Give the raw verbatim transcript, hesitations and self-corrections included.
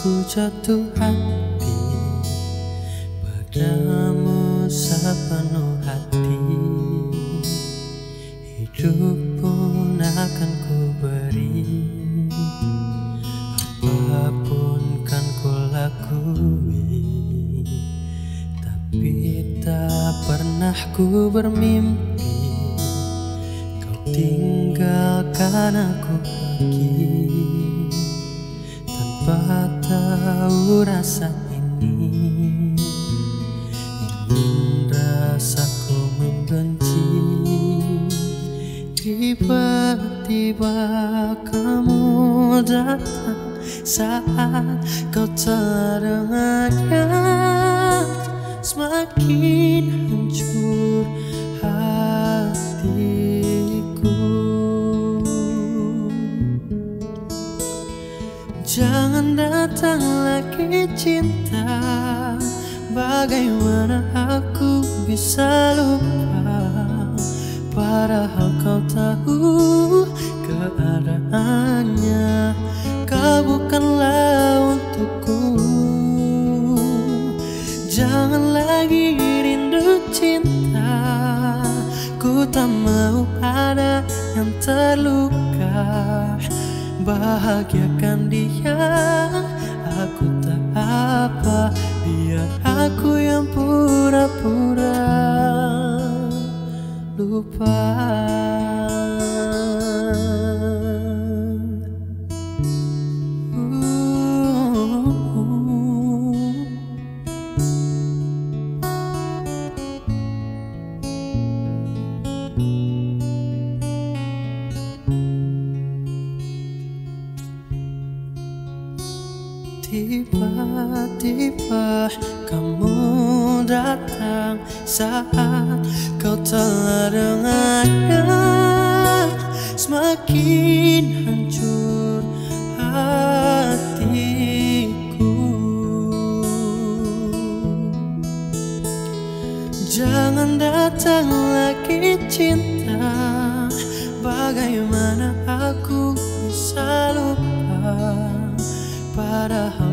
ku jatuh hati padamu sepenuh hati, hidup pun akan ku beri, apapun kan ku lakui, tapi tak pernah ku bermimpi kau tinggalkan aku pergi. Tanpa tahu rasa ini, ingin rasaku membenci. Tiba-tiba kamu datang saat kau tak dengannya, semakin hancur hati. Jangan datang lagi cinta, bagaimana aku bisa lupa? Padahal kau tahu keadaannya, kau bukanlah untukku. Jangan lagi rindu cinta, ku tak mau ada yang terluka. Bahagiakan dia, aku tak apa, biar aku yang pura-pura lupa. Tiba-tiba kamu datang saat kau tak dengannya, semakin hancur hatiku. Jangan datang lagi cinta, bagaimana aku bisa lupa? Padahal